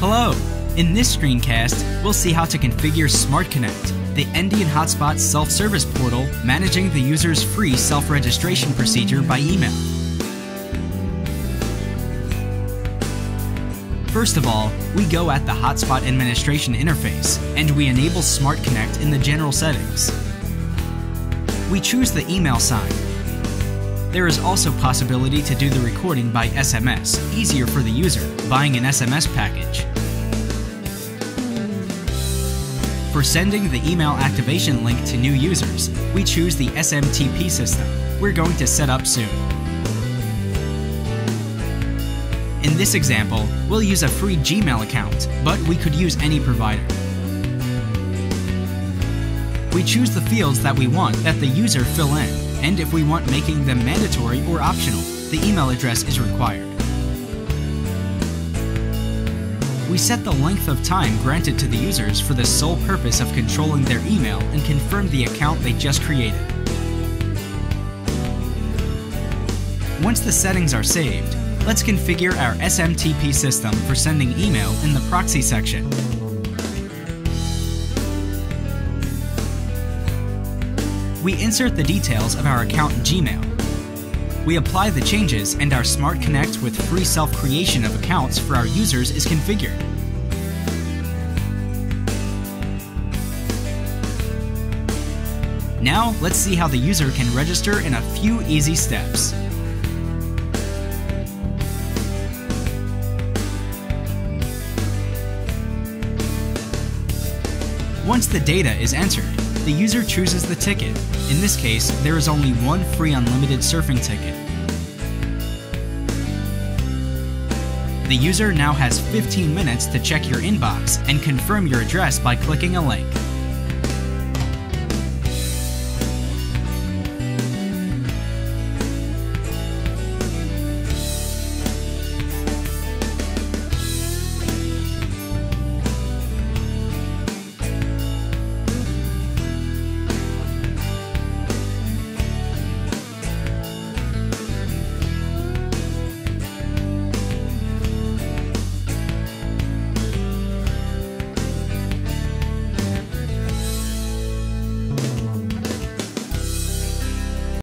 Hello! In this screencast, we'll see how to configure SmartConnect, the Endian Hotspot self-service portal managing the user's free self-registration procedure by email. First of all, we go at the Hotspot administration interface, and we enable SmartConnect in the general settings. We choose the email sign. There is also possibility to do the recording by SMS, easier for the user, buying an SMS package. For sending the email activation link to new users, we choose the SMTP system we're going to set up soon. In this example, we'll use a free Gmail account, but we could use any provider. We choose the fields that we want that the user fill in. And if we want making them mandatory or optional, the email address is required. We set the length of time granted to the users for the sole purpose of controlling their email and confirm the account they just created. Once the settings are saved, let's configure our SMTP system for sending email in the proxy section. We insert the details of our account in Gmail. We apply the changes and our SmartConnect with free self-creation of accounts for our users is configured. Now let's see how the user can register in a few easy steps. Once the data is entered, the user chooses the ticket. In this case, there is only one free unlimited surfing ticket. The user now has 15 minutes to check your inbox and confirm your address by clicking a link.